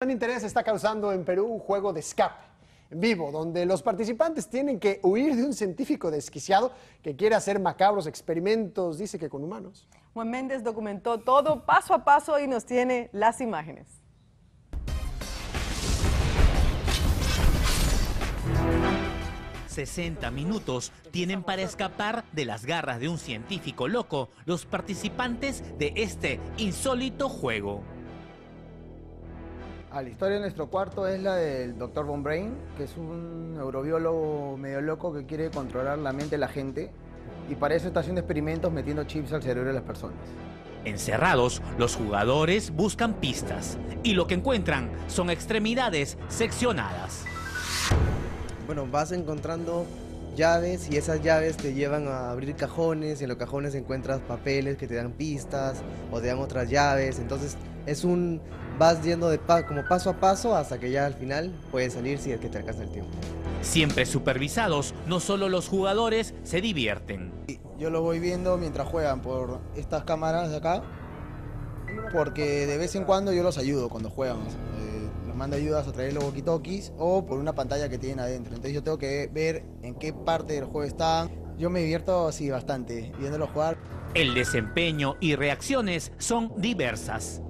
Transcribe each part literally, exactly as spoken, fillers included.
Gran interés está causando en Perú un juego de escape en vivo, donde los participantes tienen que huir de un científico desquiciado que quiere hacer macabros experimentos, dice que con humanos. Juan Méndez documentó todo paso a paso y nos tiene las imágenes. sesenta minutos tienen para escapar de las garras de un científico loco los participantes de este insólito juego. Ah, la historia de nuestro cuarto es la del doctor Von Brain, que es un neurobiólogo medio loco que quiere controlar la mente de la gente y para eso está haciendo experimentos metiendo chips al cerebro de las personas. Encerrados, los jugadores buscan pistas y lo que encuentran son extremidades seccionadas. Bueno, vas encontrando llaves y esas llaves te llevan a abrir cajones y en los cajones encuentras papeles que te dan pistas o te dan otras llaves, entonces es un... Vas yendo de pa como paso a paso hasta que ya al final puedes salir si es que te alcanza el tiempo. Siempre supervisados, no solo los jugadores se divierten. Yo los voy viendo mientras juegan por estas cámaras de acá, porque de vez en cuando yo los ayudo cuando juegan. Eh, los mando ayudas a traer los walkie-talkies o por una pantalla que tienen adentro. Entonces yo tengo que ver en qué parte del juego están. Yo me divierto así bastante viéndolos jugar. El desempeño y reacciones son diversas.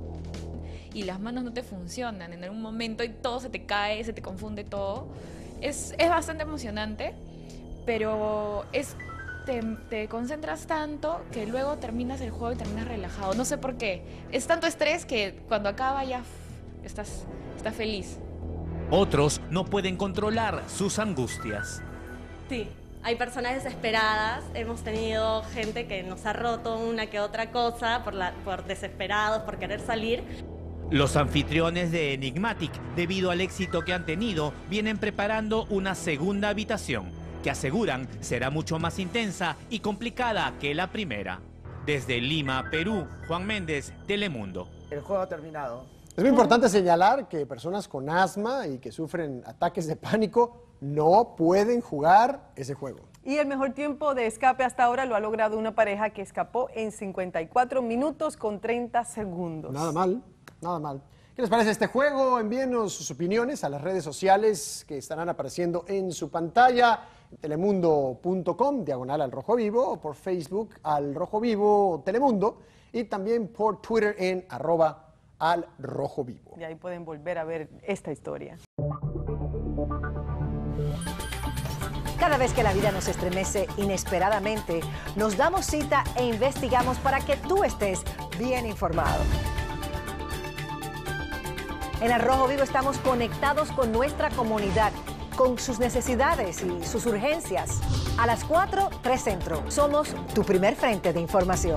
Y las manos no te funcionan en algún momento y todo se te cae, se te confunde todo. Es, es bastante emocionante, pero es, te, te concentras tanto que luego terminas el juego y terminas relajado. No sé por qué. Es tanto estrés que cuando acaba ya estás, estás feliz. Otros no pueden controlar sus angustias. Sí, hay personas desesperadas. Hemos tenido gente que nos ha roto una que otra cosa por, la, por desesperados, por querer salir. Los anfitriones de Enigmatic, debido al éxito que han tenido, vienen preparando una segunda habitación, que aseguran será mucho más intensa y complicada que la primera. Desde Lima, Perú, Juan Méndez, Telemundo. El juego ha terminado. Es muy importante señalar que personas con asma y que sufren ataques de pánico no pueden jugar ese juego. Y el mejor tiempo de escape hasta ahora lo ha logrado una pareja que escapó en cincuenta y cuatro minutos con treinta segundos. Nada mal. Nada mal. ¿Qué les parece este juego? Envíenos sus opiniones a las redes sociales que estarán apareciendo en su pantalla. Telemundo punto com, diagonal Al Rojo Vivo, o por Facebook Al Rojo Vivo Telemundo y también por Twitter en arroba Al Rojo Vivo. Y ahí pueden volver a ver esta historia. Cada vez que la vida nos estremece inesperadamente, nos damos cita e investigamos para que tú estés bien informado. En Al Rojo Vivo estamos conectados con nuestra comunidad, con sus necesidades y sus urgencias. A las cuatro, tres Centro. Somos tu primer frente de información.